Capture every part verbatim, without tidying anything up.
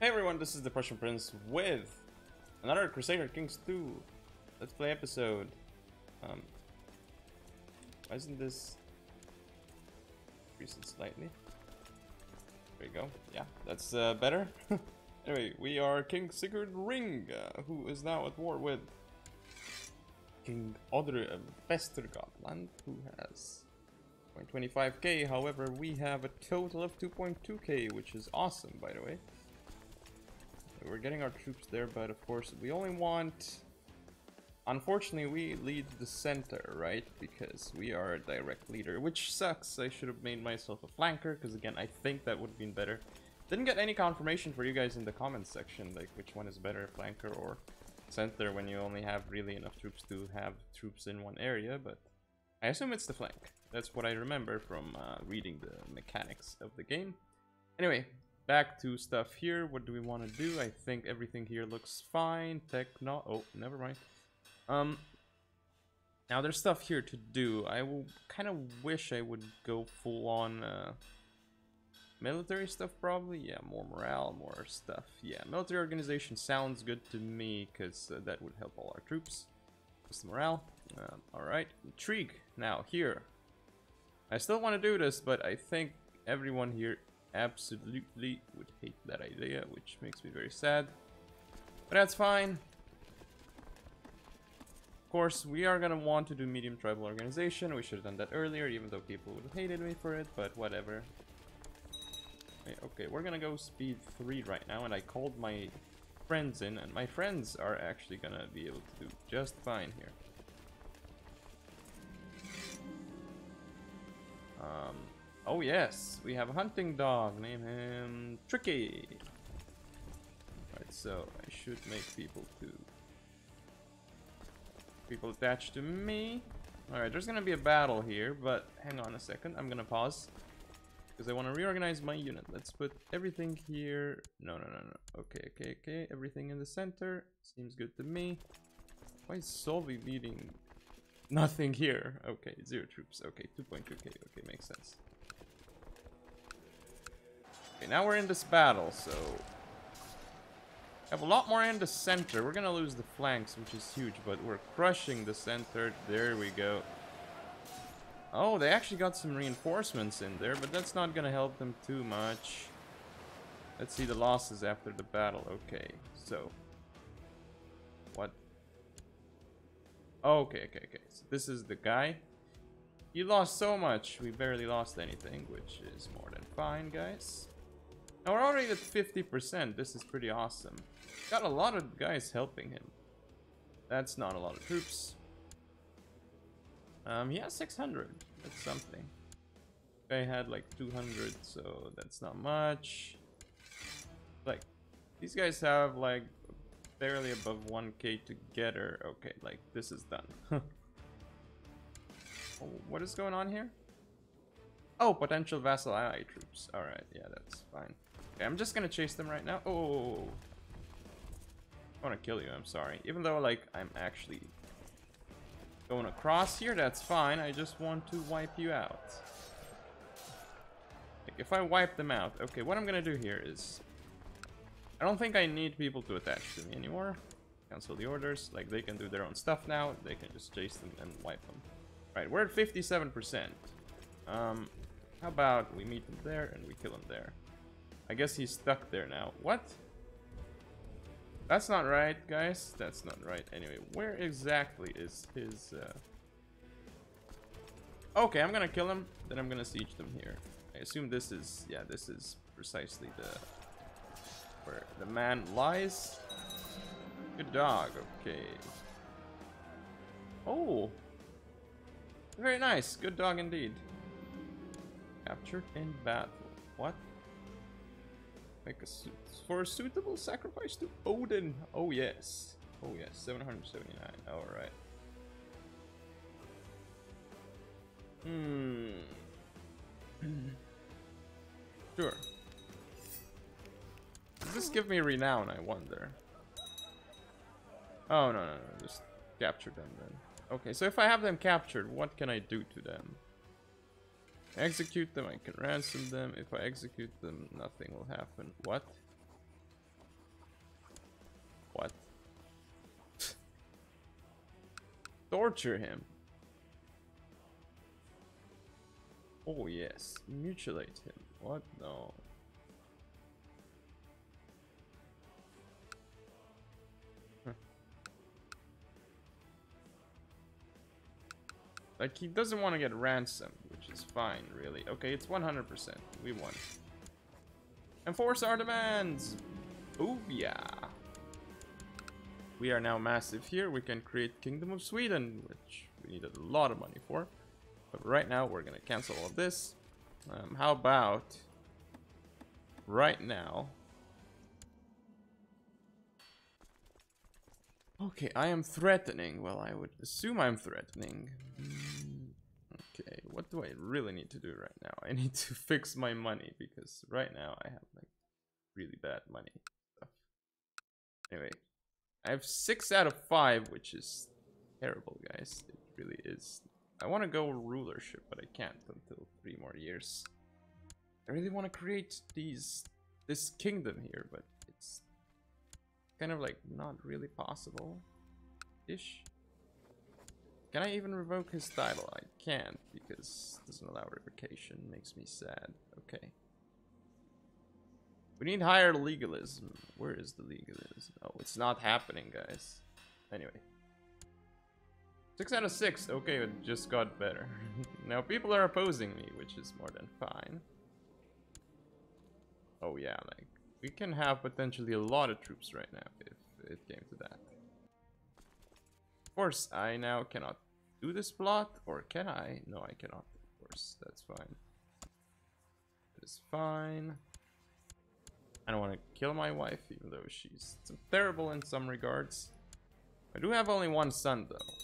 Hey everyone, this is the Prussian Prince with another Crusader Kings two Let's Play episode. Um, why isn't this increasing slightly? There you go. Yeah, that's uh, better. Anyway, we are King Sigurd Ring, uh, who is now at war with King Odre of Vestergotland, who has twenty-five K. However, we have a total of two point two K, which is awesome, by the way. We're getting our troops there, but of course we only want... Unfortunately, we lead the center, right? Because we are a direct leader, which sucks. I should have made myself a flanker, because again, I think that would have been better. Didn't get any confirmation for you guys in the comments section, like which one is better, flanker or center, when you only have really enough troops to have troops in one area, but I assume it's the flank. That's what I remember from uh, reading the mechanics of the game. Anyway. Back to stuff here. What do we want to do? I think everything here looks fine. Techno. Oh, never mind. Um. Now there's stuff here to do. I will kind of wish I would go full on uh, military stuff, probably. Yeah, more morale, more stuff. Yeah, military organization sounds good to me because uh, that would help all our troops. Just the morale. Um, all right, intrigue. Now here, I still want to do this, but I think everyone here absolutely would hate that idea, which makes me very sad, but that's fine. Of course, we are gonna want to do medium tribal organization. We should have done that earlier, even though people would have hated me for it, but whatever. Okay, we're gonna go speed three right now, and I called my friends in, and my friends are actually gonna be able to do just fine here. um Oh yes, we have a hunting dog, name him Tricky. Alright, so I should make people to... People attached to me. Alright, there's gonna be a battle here, but hang on a second, I'm gonna pause. Because I want to reorganize my unit. Let's put everything here. No, no, no, no. Okay, okay, okay. Everything in the center. Seems good to me. Why is Solvi beating nothing here? Okay, zero troops. Okay, two point two K. Okay, makes sense. Okay, now we're in this battle, so have a lot more in the center. We're gonna lose the flanks, which is huge, but we're crushing the center. There we go. Oh, they actually got some reinforcements in there, but that's not gonna help them too much. Let's see the losses after the battle. Okay, so what? Oh, okay, okay, okay. So this is the guy. He lost so much. We barely lost anything, which is more than fine, guys. Now we're already at fifty percent. This is pretty awesome. Got a lot of guys helping him. That's not a lot of troops. Um, he has six hundred. That's something. I had like two hundred, so that's not much. Like, these guys have like barely above one K together. Okay, like this is done. Oh, what is going on here? Oh, potential vassal ally troops. Alright, yeah, that's fine. Okay, I'm just gonna chase them right now. Oh, I wanna kill you, I'm sorry. Even though, like, I'm actually going across here, that's fine. I just want to wipe you out. Like, if I wipe them out... Okay, what I'm gonna do here is... I don't think I need people to attach to me anymore. Cancel the orders. Like, they can do their own stuff now. They can just chase them and wipe them. Alright, we're at fifty-seven percent. Um... How about we meet him there and we kill him there? I guess he's stuck there now. What? That's not right, guys. That's not right. Anyway, where exactly is his... Uh... Okay, I'm gonna kill him. Then I'm gonna siege them here. I assume this is... Yeah, this is precisely the... Where the man lies. Good dog. Okay. Oh! Very nice. Good dog indeed. Captured in battle. What? Make a suit for a suitable sacrifice to Odin. Oh yes. Oh yes. seven hundred seventy-nine. All right. Hmm. Sure. Does this give me renown? I wonder. Oh no no no! Just capture them then. Okay. So if I have them captured, what can I do to them? Execute them, I can ransom them. If I execute them, nothing will happen. What? torture him. Oh yes, mutilate him. What? No. Like, he doesn't want to get ransomed, which is fine, really. Okay, it's one hundred percent. We won. Enforce our demands! Oh yeah! We are now massive here. We can create Kingdom of Sweden, which we need a lot of money for. But right now, we're gonna cancel all of this. Um, how about... Right now... Okay, I am threatening. Well, I would assume I'm threatening. Okay, what do I really need to do right now? I need to fix my money, because right now I have like really bad money. Anyway, I have six out of five, which is terrible, guys. It really is. I want to go rulership, but I can't until three more years. I really want to create these this kingdom here, but it's kind of like not really possible ish. Can I even revoke his title? I can't, because it doesn't allow revocation. Makes me sad. Okay. We need higher legalism. Where is the legalism? Oh, it's not happening, guys. Anyway. Six out of six. Okay, it just got better. Now people are opposing me, which is more than fine. Oh yeah, like, we can have potentially a lot of troops right now if it came to that. Of course, I now cannot do this plot, or can I? No, I cannot, of course. That's fine. It's fine. I don't want to kill my wife, even though she's terrible in some regards. I do have only one son, though.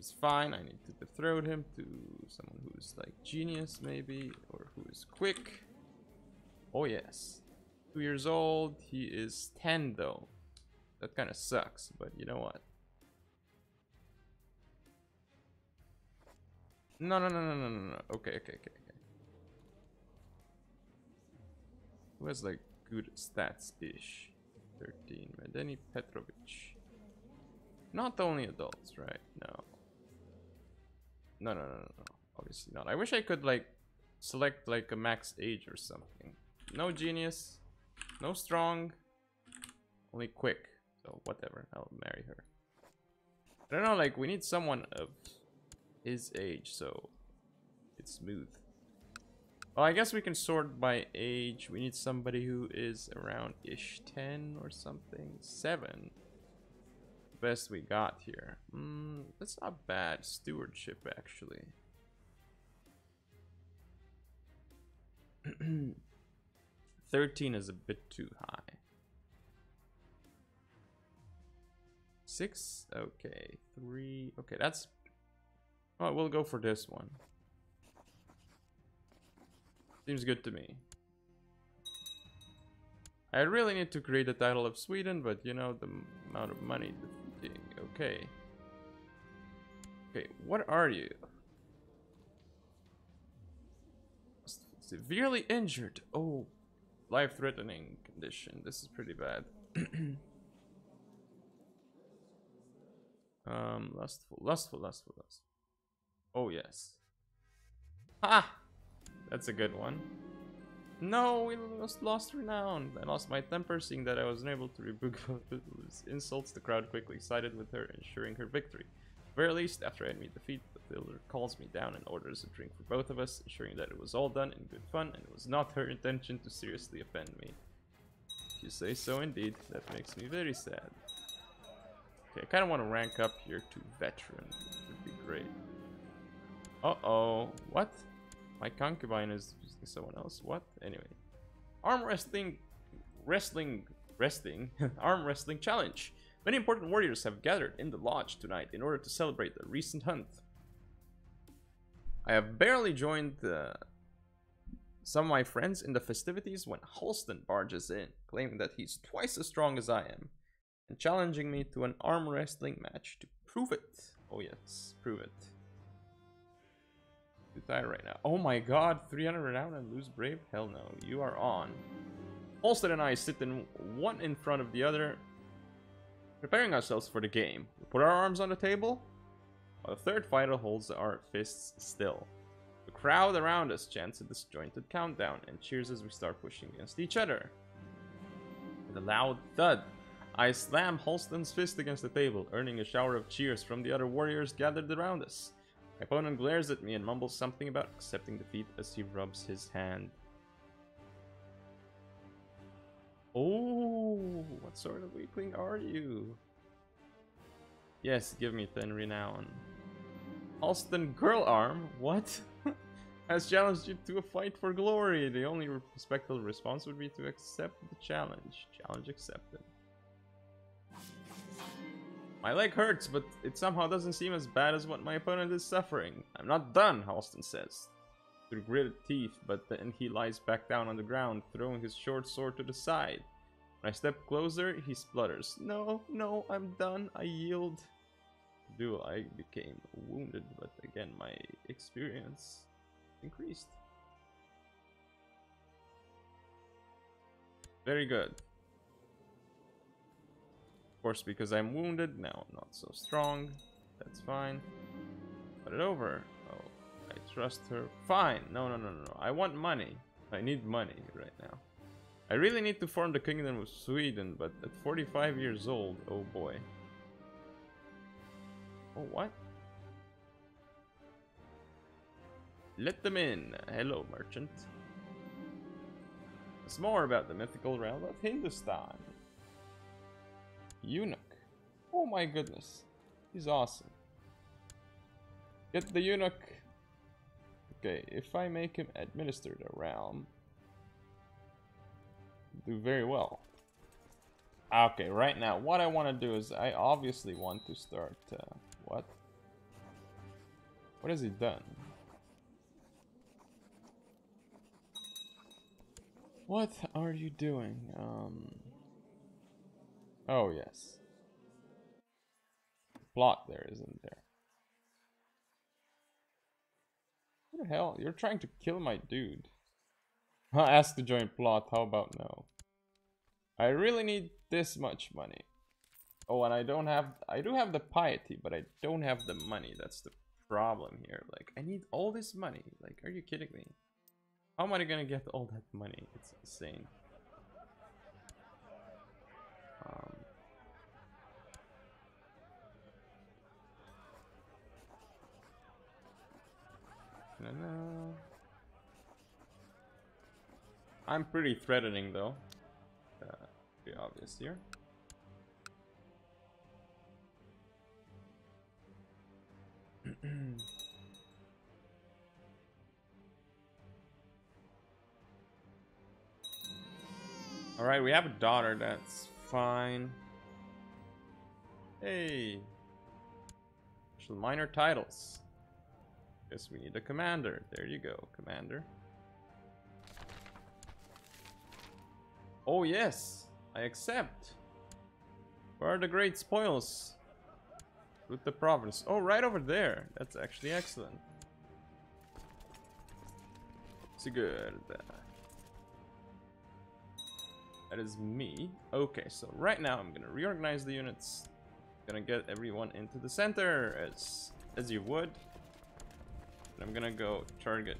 It's fine. I need to dethrone him to someone who's like genius, maybe, or who is quick. Oh yes. Two years old. He is ten, though. That kind of sucks, but you know what? No, no, no, no, no, no, no. Okay, okay, okay, okay. Who has like good stats-ish? thirteen. Medeni Petrovic. Not only adults, right? No. No, no, no, no, no. Obviously not. I wish I could like select like a max age or something. No genius. No strong. Only quick. So whatever, I'll marry her. I don't know, like, we need someone of his age, so it's smooth. Well, I guess we can sort by age. We need somebody who is around ish ten or something. seven. Best we got here. Mm, that's not bad. Stewardship, actually. thirteen is a bit too high. Six, okay, three, okay, that's, oh, we'll go for this one. Seems good to me. I really need to create the title of Sweden, but you know, the amount of money, okay. Okay, what are you? Severely injured, oh, life-threatening condition, this is pretty bad. Um, lustful, lustful, lustful, lustful. Oh, yes. Ah! That's a good one. No, we lost, lost renown. I lost my temper, seeing that I was unable to rebuke insults. The crowd quickly sided with her, ensuring her victory. At the very least, after I had me defeat, the builder calls me down and orders a drink for both of us, ensuring that it was all done in good fun and it was not her intention to seriously offend me. If you say so, indeed. That makes me very sad. Okay, I kind of want to rank up here to veteran. Would be great. Uh-oh. What? My concubine is using someone else. What? Anyway. Arm wrestling... Wrestling... Wrestling? Arm wrestling challenge. Many important warriors have gathered in the lodge tonight in order to celebrate the recent hunt. I have barely joined uh, some of my friends in the festivities when Halston barges in, claiming that he's twice as strong as I am, and challenging me to an arm wrestling match to prove it. Oh yes, prove it. You die right now. Oh my god, three hundred renown and lose brave? Hell no, you are on. Halston and I sit in one in front of the other, Preparing ourselves for the game, we put our arms on the table, while the third fighter holds our fists still. The crowd around us chants a disjointed countdown and cheers as we start pushing against each other. With a loud thud, I slam Halston's fist against the table, earning a shower of cheers from the other warriors gathered around us. My opponent glares at me and mumbles something about accepting defeat as he rubs his hand. Oh, what sort of weakling are you? Yes, give me ten renown. Halston Girl Arm, what? Has challenged you to a fight for glory. The only respectful response would be to accept the challenge. Challenge accepted. My leg hurts, but it somehow doesn't seem as bad as what my opponent is suffering. I'm not done, Halston says, through gritted teeth, but then he lies back down on the ground, throwing his short sword to the side. When I step closer, he splutters. No, no, I'm done, I yield. Do I became wounded, but again, my experience increased. Very good. Of course, because I'm wounded, now I'm not so strong. That's fine. Put it over. Oh, I trust her. Fine. No, no, no, no, no. I want money. I need money right now. I really need to form the Kingdom of Sweden, but at forty-five years old, oh boy. Oh, what? Let them in. Hello, merchant. It's more about the mythical realm of Hindustan. Eunuch. Oh my goodness. He's awesome. Get the eunuch. Okay, if I make him administer the realm, do very well. Okay, right now, what I want to do is I obviously want to start... Uh, what? What has he done? What are you doing? Um... Oh, yes. Block there, isn't there? What the hell? You're trying to kill my dude. Ask to join plot, how about no? I really need this much money. Oh, and I don't have... I do have the piety, but I don't have the money. That's the problem here. Like, I need all this money. Like, are you kidding me? How am I gonna get all that money? It's insane. Um... I'm pretty threatening, though. Uh, pretty obvious here. All right, we have a daughter. That's fine. Hey, special minor titles. Guess we need a commander. There you go, commander. Oh yes, I accept. Where are the great spoils? With the province. Oh, right over there. That's actually excellent. Sigurd. That is me. Okay, so right now I'm gonna reorganize the units. Gonna get everyone into the center as as you would. And I'm gonna go target.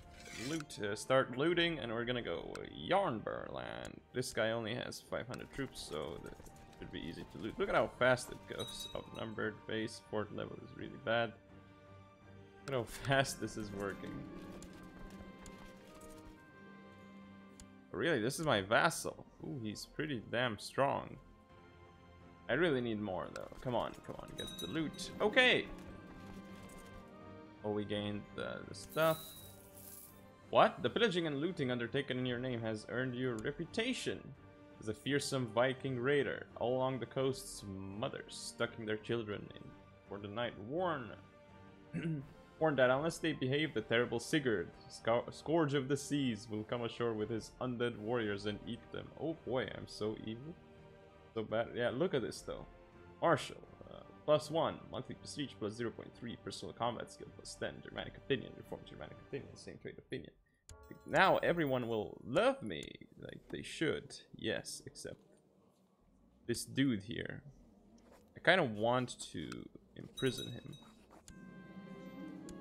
Loot, uh, start looting, and we're gonna go Yarnburland. This guy only has five hundred troops, so that should be easy to loot. Look at how fast it goes. Outnumbered base, fort level is really bad. Look at how fast this is working. Really, this is my vassal. Ooh, he's pretty damn strong. I really need more, though. Come on, come on, get the loot. Okay! Oh, we gained the, the stuff. What? The pillaging and looting undertaken in your name has earned you a reputation as a fearsome Viking raider. All along the coasts, mothers stucking their children in for the night warn, warn that unless they behave, the terrible Sigurd, scourge of the seas, will come ashore with his undead warriors and eat them. Oh boy, I'm so evil. So bad. Yeah, look at this though. Marshal. Plus one, monthly prestige, plus zero point three, personal combat skill, plus ten, Germanic opinion, reformed Germanic opinion, same trade opinion. Now everyone will love me, like they should. Yes, except this dude here. I kind of want to imprison him.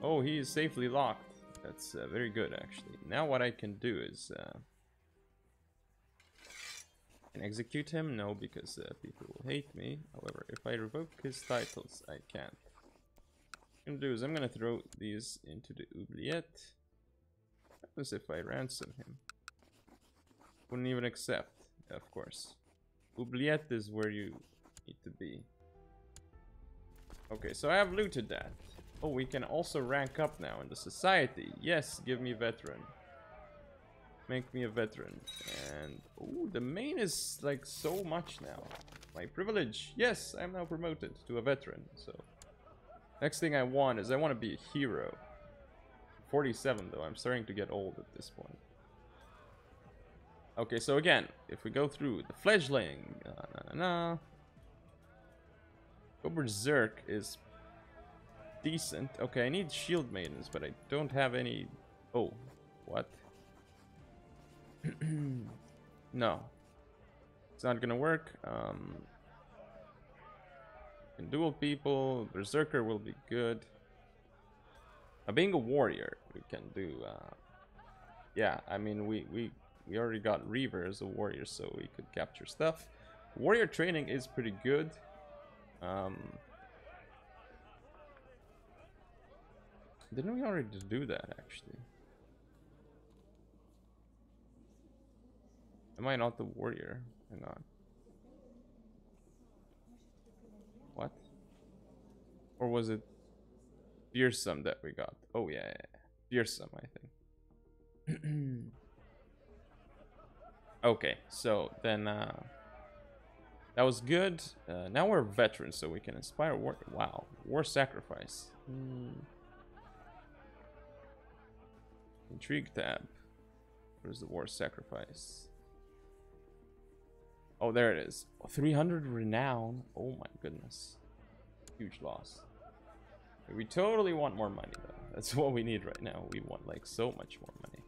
Oh, he is safely locked. That's uh, very good, actually. Now what I can do is... Uh, can execute him? No, because uh, people will hate me. However, if I revoke his titles, I can't. What I'm going to do is I'm going to throw these into the oubliette. What happens if I ransom him? Wouldn't even accept, of course. Oubliette is where you need to be. Okay, so I have looted that. Oh, we can also rank up now in the society. Yes, give me veteran. Make me a veteran. And, oh, the main is like so much now. My privilege. Yes, I'm now promoted to a veteran. So, next thing I want is I want to be a hero. forty-seven though, I'm starting to get old at this point. Okay, so again, if we go through the fledgling, uh, nah, nah, nah. Go berserk is decent. Okay, I need shield maidens, but I don't have any. Oh, what? No, it's not gonna work. Um, and dual people, berserker will be good. Uh, being a warrior, we can do. Uh, yeah, I mean we we. We already got Reaver as a warrior, so we could capture stuff. Warrior training is pretty good. Um, didn't we already do that, actually? Am I not the warrior? Hang on. What? Or was it fearsome that we got? Oh, yeah, yeah, yeah. Fearsome, I think. Okay, so then uh, that was good. Uh, now we're veterans, so we can inspire war. Wow, war sacrifice. Mm. Intrigue tab. Where's the war sacrifice? Oh, there it is. three hundred renown. Oh my goodness, huge loss. We totally want more money though. That's what we need right now. We want like so much more money.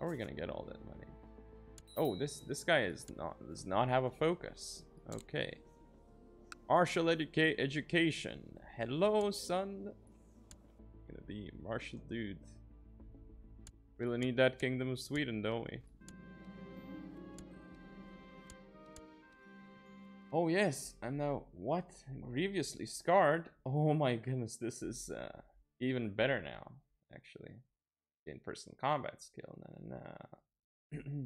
How are we gonna get all that money? Oh, this this guy is not does not have a focus. Okay, martial educa education. Hello, son. I'm gonna be martial dude. Really need that Kingdom of Sweden, don't we? Oh yes, I'm now what grievously scarred. Oh my goodness, this is uh, even better now, actually. In-person combat skill. Nah, nah, nah.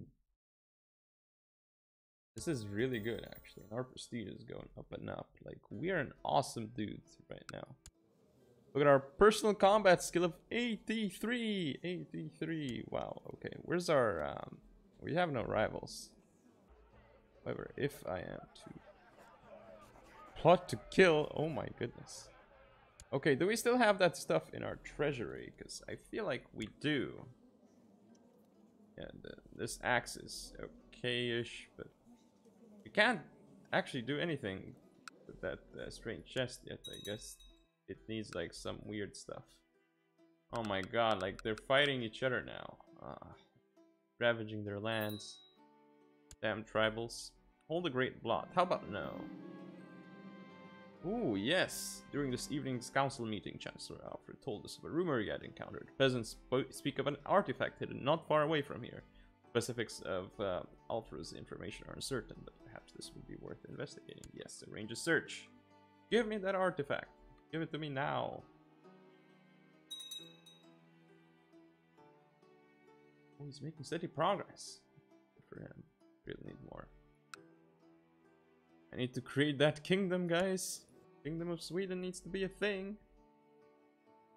This is really good, actually. Our prestige is going up and up. Like, we are an awesome dude right now. Look at our personal combat skill of eighty-three. eighty-three. Wow. Okay. Where's our... Um, we have no rivals. However, if I am to plot to kill... Oh my goodness. Okay, do we still have that stuff in our treasury? Because I feel like we do. Yeah, the, this axe is okay-ish, but we can't actually do anything with that uh, strange chest yet. I guess it needs like some weird stuff. Oh my god, like they're fighting each other now. Uh, ravaging their lands. Damn tribals. Hold a great blot. How about no? Ooh, yes! During this evening's council meeting, Chancellor Alfred told us of a rumor he had encountered. Peasants speak of an artifact hidden not far away from here. Specifics of uh, Alfred's information are uncertain, but perhaps this would be worth investigating. Yes, arrange a search. Give me that artifact. Give it to me now. Oh, he's making steady progress. Good for him. Really need more. I need to create that kingdom, guys. Kingdom of Sweden needs to be a thing.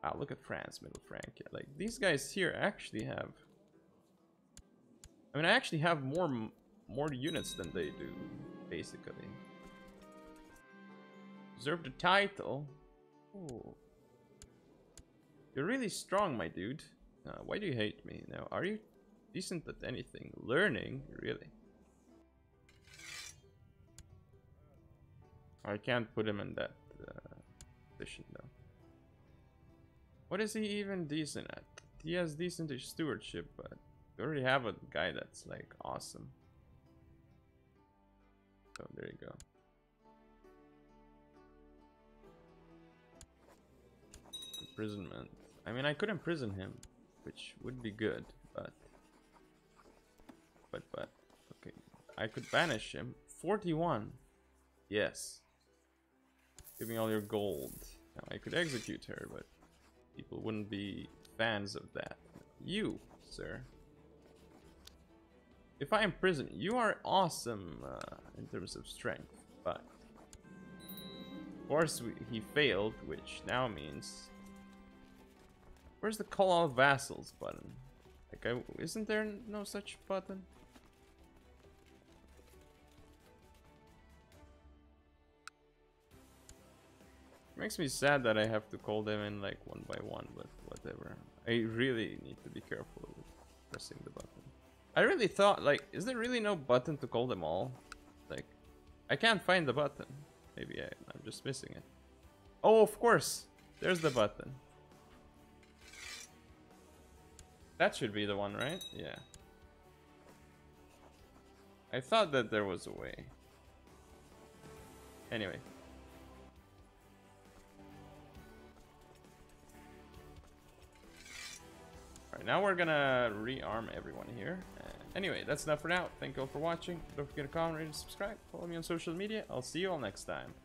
Ah, look at France, Middle Francia. Like, these guys here actually have... I mean, I actually have more more units than they do, basically. Deserve the title. Ooh. You're really strong, my dude. Uh, why do you hate me? Now, are you decent at anything? Learning? Really? I can't put him in that uh, position though. What is he even decent at? He has decentish stewardship, but we already have a guy that's like awesome. So there you go. imprisonment. I mean, I could imprison him, which would be good, but... But, but... Okay. I could banish him. forty-one! Yes. Give me all your gold. Now, I could execute her, but... people wouldn't be fans of that. You, sir. If I imprison you, you are awesome uh, in terms of strength, but... Of course, we, he failed, which now means... Where's the call all vassals button? Like, I, isn't there no such button? It makes me sad that I have to call them in like one by one, but whatever. I really need to be careful with pressing the button. I really thought, like, is there really no button to call them all? Like, I can't find the button. Maybe I, I'm just missing it. Oh, of course! There's the button. That should be the one, right? Yeah. I thought that there was a way. Anyway. Alright, now we're gonna rearm everyone here. And anyway, that's enough for now. Thank you all for watching. Don't forget to comment, rate, and subscribe. Follow me on social media. I'll see you all next time.